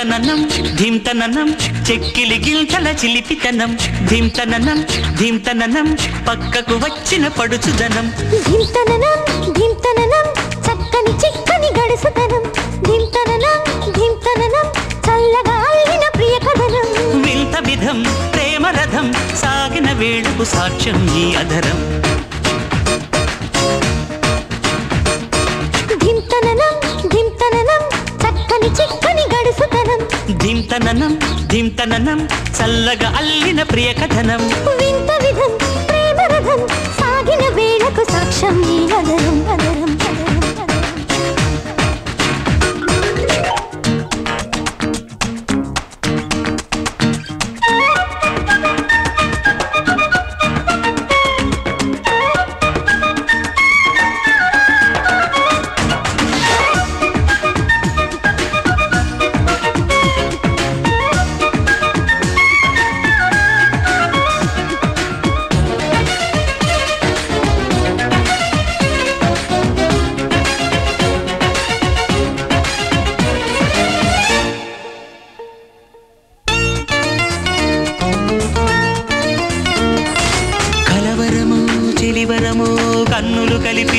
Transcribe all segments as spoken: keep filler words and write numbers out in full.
ధీమ్తననం ధీమ్తననం చెక్కిలి గిల్తల చిలిపితనం ధీమ్తననం ధీమ్తననం పక్కకు వచ్చిన పడుచుదనం ధీమ్తననం ధీమ్తననం చక్కని చిక్కని గడుసుదనం ధీమ్తననం ధీమ్తననం చల్లగా అల్లిన ప్రియకదనం వింత విధం ప్రేమ రథం సాగిన వేళకు సాక్ష్యం ఈ అధరం ధీమ్తననం ధీమ్తననం చక్కని చిక్కని గడుసుదనం ధీమ్తననం ధీమ్తననం చల్లగా అల్లిన ప్రియ కథనం వింత విధం ప్రేమ రథం సాగిన వేళకు సాక్ష్యం ఈ అధరం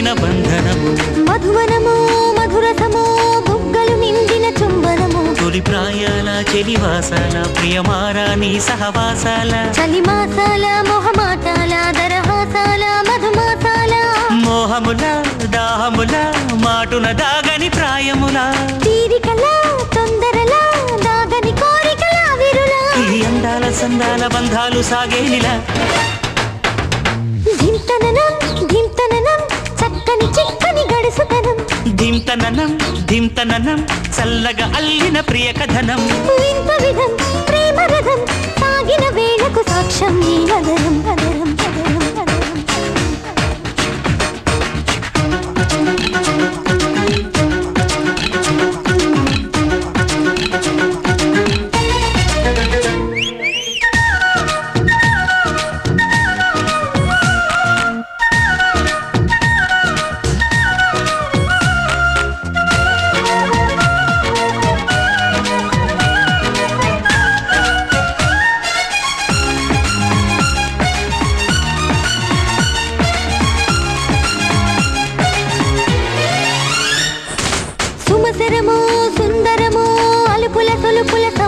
అధరం మధువనము మధురసము బుగ్గలు నిండిన చుంబనము తొలి ప్రాయాల చెలివాసాల ప్రియమారాణి సహవాసాల చలిమాసాల మోహమాటాల దరహాసాల మధుమాసాల మోహముల దాహముల మాటున దాగని ప్రాయముల తీరికల తొందరల దాగని కోరికల విరుల ఈ అందాల సందాల బంధాలు సాగేనిలా ధీమ్తననం ధీమ్తననం చక్కని చిక్కని గడుసుదనం ధీమ్తననం ధీమ్తననం చల్లగా అల్లిన ప్రియ కథనం వింత విధం ప్రేమ రథం సాగిన వేళకు సాక్ష్యం ఈ అధరం అధరం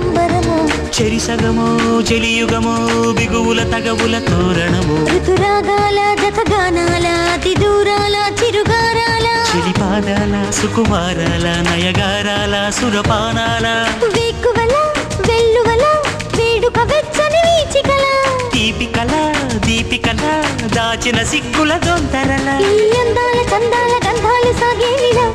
అధరం చెరిసగము చెలియుగము బిగువుల తగవుల తోరణము ఋతురాగాల జతగానాల తిదూరాల చిరుగారాల చెలిపాదాల సుకుమారాల నయగారాల సురపానాల వేకువల వెల్లువల వేడుక వెచ్చని వీచికల దీపికల దీపికల దాచిన సిక్కుల దొంతరల ఈ అందాల చందాల గంధాలు సాగేలిలా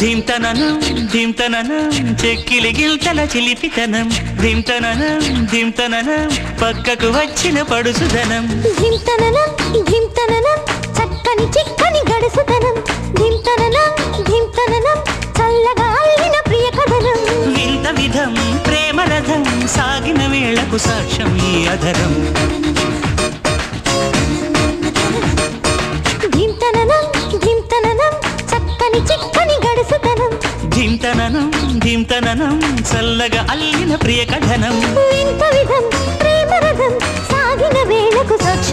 ధీమ్తననం ధీమ్తననం చెక్కిలి గిల్తల చిలిపితనం ధీమ్తననం ధీమ్తననం పక్కకు వచ్చిన పడుచుదనం ధీమ్తననం ధీమ్తననం చక్కని చిక్కని గడుసుదనం ధీమ్తననం ధీమ్తననం చల్లగా అల్లిన ప్రియ కథనం వింత విధం ప్రేమ రథం సాగిన వేళకు సాక్ష్యం ఈ అధరం ధీమ్తననం ధీమ్తననం చక్కని చిక్కని గడుసుదనం ధీమ్తననం ధీమ్తననం చల్లగా అల్లిన ప్రియ కథనం వింత విధం ప్రేమ రథం సాగిన వేళకు సాక్షి